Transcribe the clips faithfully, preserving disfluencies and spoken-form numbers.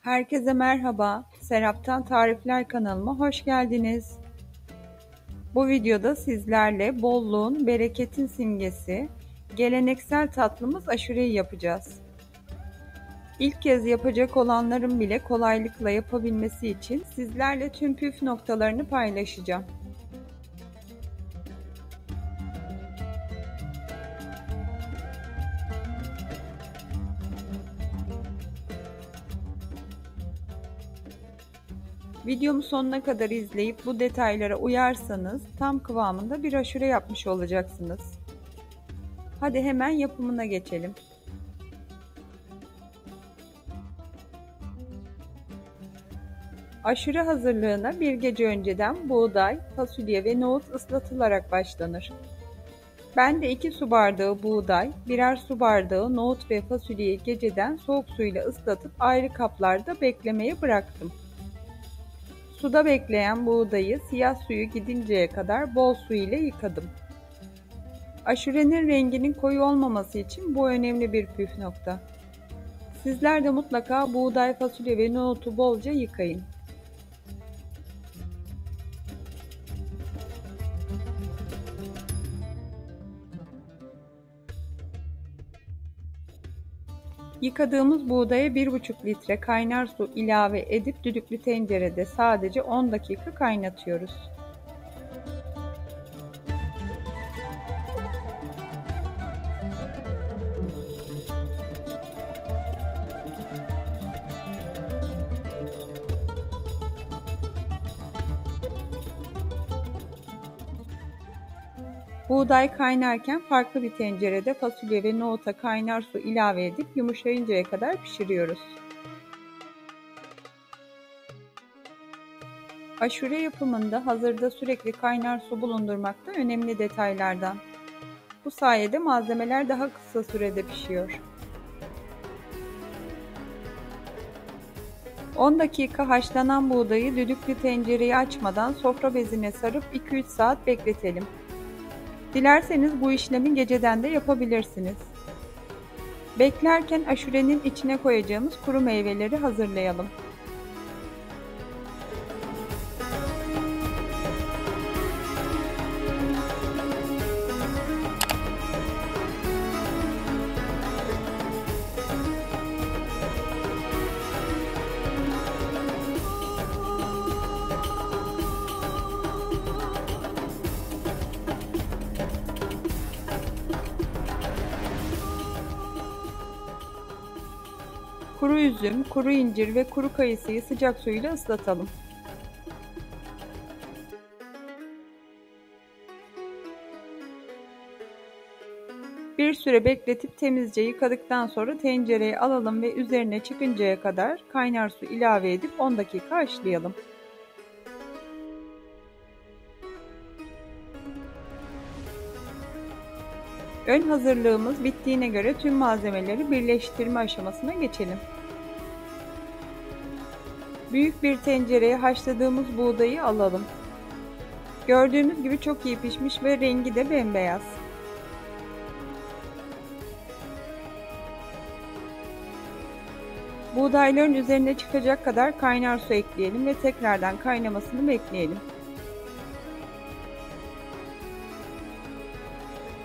Herkese merhaba. Serap'tan Tarifler kanalıma hoş geldiniz. Bu videoda sizlerle bolluğun, bereketin simgesi, geleneksel tatlımız aşureyi yapacağız. İlk kez yapacak olanların bile kolaylıkla yapabilmesi için sizlerle tüm püf noktalarını paylaşacağım. Videomu sonuna kadar izleyip bu detaylara uyarsanız tam kıvamında bir aşure yapmış olacaksınız. Hadi hemen yapımına geçelim. Aşure hazırlığına bir gece önceden buğday, fasulye ve nohut ıslatılarak başlanır. Ben de iki su bardağı buğday, birer su bardağı nohut ve fasulyeyi geceden soğuk suyla ıslatıp ayrı kaplarda beklemeye bıraktım. Suda bekleyen buğdayı siyah suyu gidinceye kadar bol su ile yıkadım. Aşurenin renginin koyu olmaması için bu önemli bir püf nokta. Sizler de mutlaka buğday, fasulye ve nohutu bolca yıkayın. Yıkadığımız buğdaya bir buçuk litre kaynar su ilave edip düdüklü tencerede sadece on dakika kaynatıyoruz. Buğday kaynarken farklı bir tencerede fasulye ve nohuta kaynar su ilave edip yumuşayıncaya kadar pişiriyoruz. Aşure yapımında hazırda sürekli kaynar su bulundurmak da önemli detaylardan. Bu sayede malzemeler daha kısa sürede pişiyor. on dakika haşlanan buğdayı düdüklü tencereyi açmadan sofra bezine sarıp iki üç saat bekletelim. Dilerseniz bu işlemi geceden de yapabilirsiniz. Beklerken aşurenin içine koyacağımız kuru meyveleri hazırlayalım. Kuru üzüm, kuru incir ve kuru kayısıyı sıcak suyla ıslatalım. Bir süre bekletip temizce yıkadıktan sonra tencereye alalım ve üzerine çıkıncaya kadar kaynar su ilave edip on dakika haşlayalım. Ön hazırlığımız bittiğine göre tüm malzemeleri birleştirme aşamasına geçelim. Büyük bir tencereye haşladığımız buğdayı alalım. Gördüğünüz gibi çok iyi pişmiş ve rengi de bembeyaz. Buğdayların üzerine çıkacak kadar kaynar su ekleyelim ve tekrardan kaynamasını bekleyelim.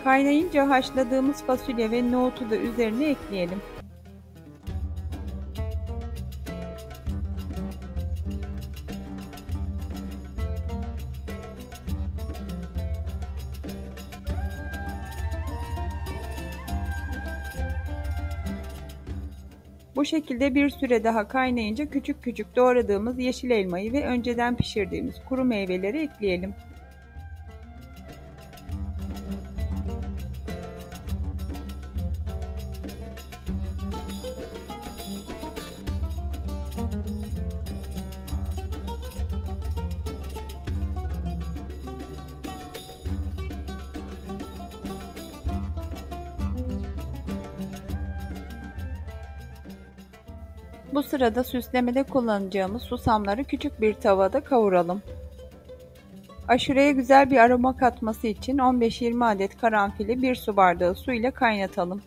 Kaynayınca haşladığımız fasulye ve nohutu da üzerine ekleyelim. Bu şekilde bir süre daha kaynayınca küçük küçük doğradığımız yeşil elmayı ve önceden pişirdiğimiz kuru meyveleri ekleyelim. Bu sırada süslemede kullanacağımız susamları küçük bir tavada kavuralım. Aşureye güzel bir aroma katması için on beş yirmi adet karanfili bir su bardağı su ile kaynatalım.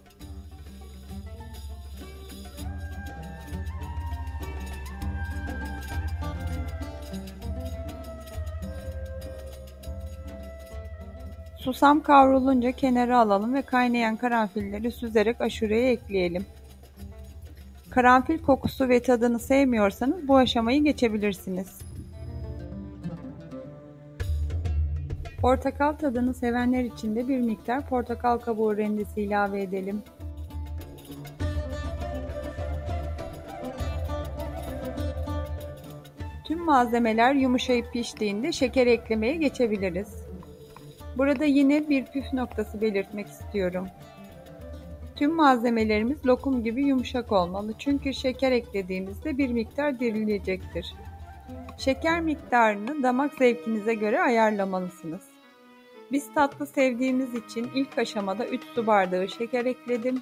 Susam kavrulunca kenara alalım ve kaynayan karanfilleri süzerek aşureye ekleyelim. Karanfil kokusu ve tadını sevmiyorsanız bu aşamayı geçebilirsiniz. Portakal tadını sevenler için de bir miktar portakal kabuğu rendesi ilave edelim. Tüm malzemeler yumuşayıp piştiğinde şeker eklemeye geçebiliriz. Burada yine bir püf noktası belirtmek istiyorum. Tüm malzemelerimiz lokum gibi yumuşak olmalı çünkü şeker eklediğimizde bir miktar dirilecektir. Şeker miktarını damak zevkinize göre ayarlamalısınız. Biz tatlı sevdiğimiz için ilk aşamada üç su bardağı şeker ekledim.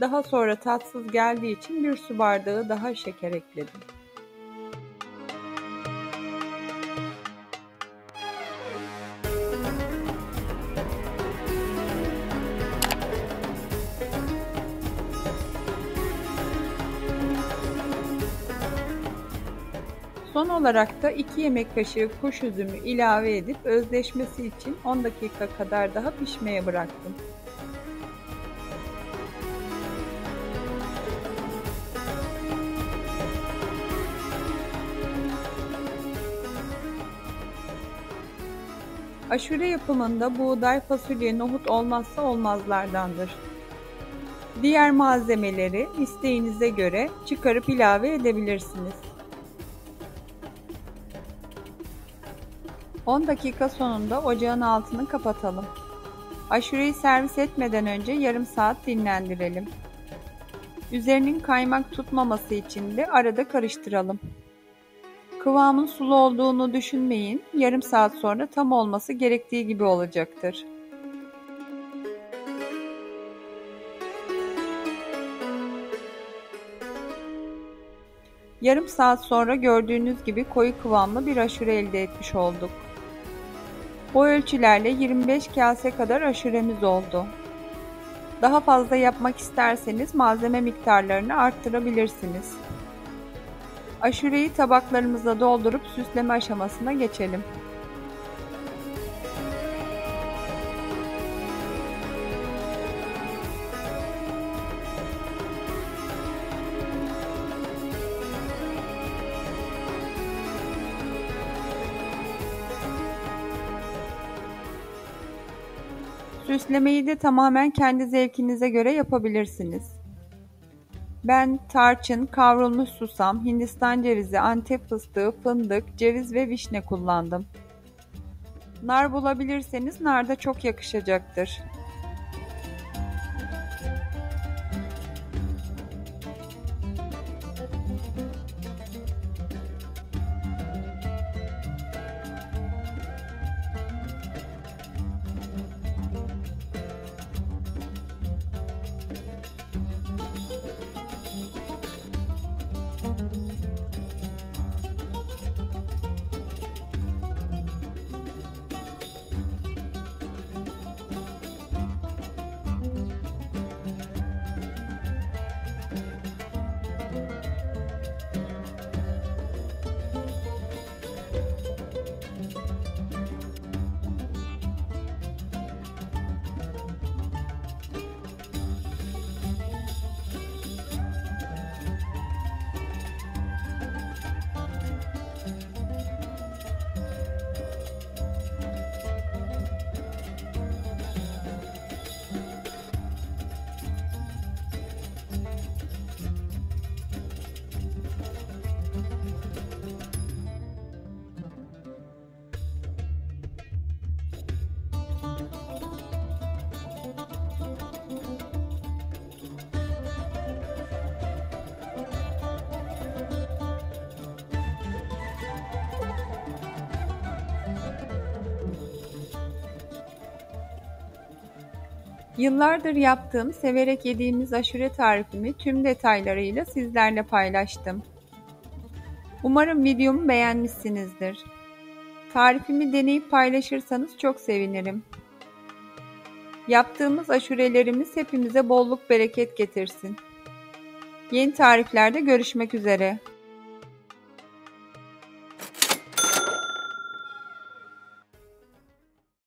Daha sonra tatsız geldiği için bir su bardağı daha şeker ekledim. Son olarak da iki yemek kaşığı kuş üzümü ilave edip özleşmesi için on dakika kadar daha pişmeye bıraktım. Aşure yapımında buğday, fasulye, nohut olmazsa olmazlardandır. Diğer malzemeleri isteğinize göre çıkarıp ilave edebilirsiniz. on dakika sonunda ocağın altını kapatalım. Aşureyi servis etmeden önce yarım saat dinlendirelim. Üzerinin kaymak tutmaması için de arada karıştıralım. Kıvamın sulu olduğunu düşünmeyin, yarım saat sonra tam olması gerektiği gibi olacaktır. Yarım saat sonra gördüğünüz gibi koyu kıvamlı bir aşure elde etmiş olduk. Bu ölçülerle yirmi beş kase kadar aşuremiz oldu. Daha fazla yapmak isterseniz malzeme miktarlarını arttırabilirsiniz. Aşureyi tabaklarımıza doldurup süsleme aşamasına geçelim. Süslemeyi de tamamen kendi zevkinize göre yapabilirsiniz. Ben tarçın, kavrulmuş susam, Hindistan cevizi, Antep fıstığı, fındık, ceviz ve vişne kullandım. Nar bulabilirseniz nar da çok yakışacaktır. Yıllardır yaptığım, severek yediğimiz aşure tarifimi tüm detaylarıyla sizlerle paylaştım. Umarım videomu beğenmişsinizdir. Tarifimi deneyip paylaşırsanız çok sevinirim. Yaptığımız aşurelerimiz hepimize bolluk bereket getirsin. Yeni tariflerde görüşmek üzere.